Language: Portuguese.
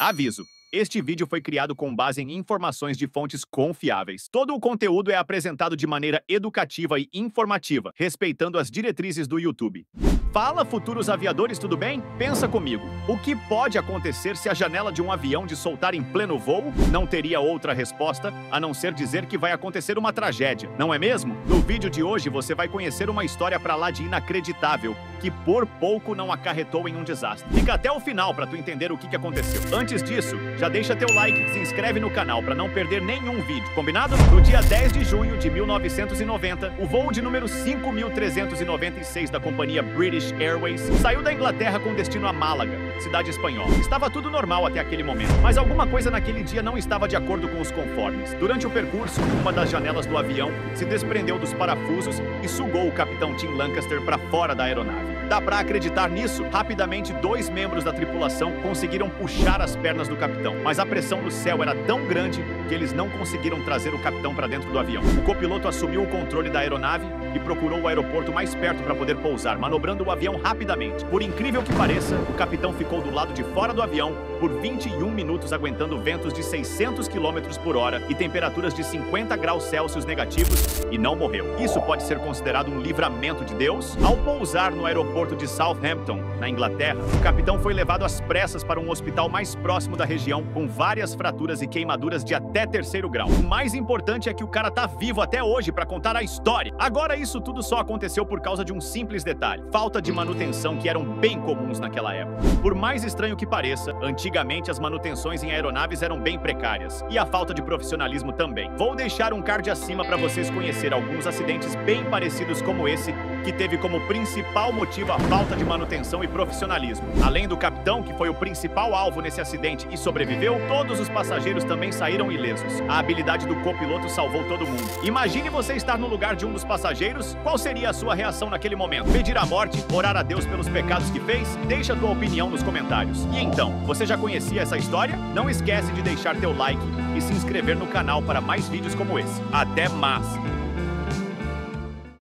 Aviso: este vídeo foi criado com base em informações de fontes confiáveis. Todo o conteúdo é apresentado de maneira educativa e informativa, respeitando as diretrizes do YouTube. Fala, futuros aviadores, tudo bem? Pensa comigo. O que pode acontecer se a janela de um avião dessoltar em pleno voo? Não teria outra resposta a não ser dizer que vai acontecer uma tragédia, não é mesmo? No vídeo de hoje você vai conhecer uma história pra lá de inacreditável, que por pouco não acarretou em um desastre. Fica até o final pra tu entender o que aconteceu. Antes disso, já deixa teu like e se inscreve no canal pra não perder nenhum vídeo, combinado? No dia 10 de junho de 1990, o voo de número 5396 da companhia British Airways saiu da Inglaterra com destino a Málaga, cidade espanhola. Estava tudo normal até aquele momento, mas alguma coisa naquele dia não estava de acordo com os conformes. Durante o percurso, uma das janelas do avião se desprendeu dos parafusos e sugou o capitão Tim Lancaster para fora da aeronave. Dá pra acreditar nisso? Rapidamente, dois membros da tripulação conseguiram puxar as pernas do capitão, mas a pressão do céu era tão grande que eles não conseguiram trazer o capitão para dentro do avião. O copiloto assumiu o controle da aeronave e procurou o aeroporto mais perto para poder pousar, manobrando o avião rapidamente. Por incrível que pareça, o capitão ficou do lado de fora do avião por 21 minutos, aguentando ventos de 600 km por hora e temperaturas de 50 graus Celsius negativos, e não morreu. Isso pode ser considerado um livramento de Deus? Ao pousar no aeroporto de Southampton, na Inglaterra, o capitão foi levado às pressas para um hospital mais próximo da região, com várias fraturas e queimaduras de até terceiro grau. O mais importante é que o cara tá vivo até hoje para contar a história. Agora, isso tudo só aconteceu por causa de um simples detalhe: falta de manutenção, que eram bem comuns naquela época. Por mais estranho que pareça, antigamente as manutenções em aeronaves eram bem precárias, e a falta de profissionalismo também. Vou deixar um card acima para vocês conhecer alguns acidentes bem parecidos como esse, que teve como principal motivo a falta de manutenção e profissionalismo. Além do capitão, que foi o principal alvo nesse acidente e sobreviveu, todos os passageiros também saíram ilesos. A habilidade do copiloto salvou todo mundo. Imagine você estar no lugar de um dos passageiros. Qual seria a sua reação naquele momento? Pedir a morte? Orar a Deus pelos pecados que fez? Deixa tua opinião nos comentários. E então, você já conhecia essa história? Não esquece de deixar teu like e se inscrever no canal para mais vídeos como esse. Até mais!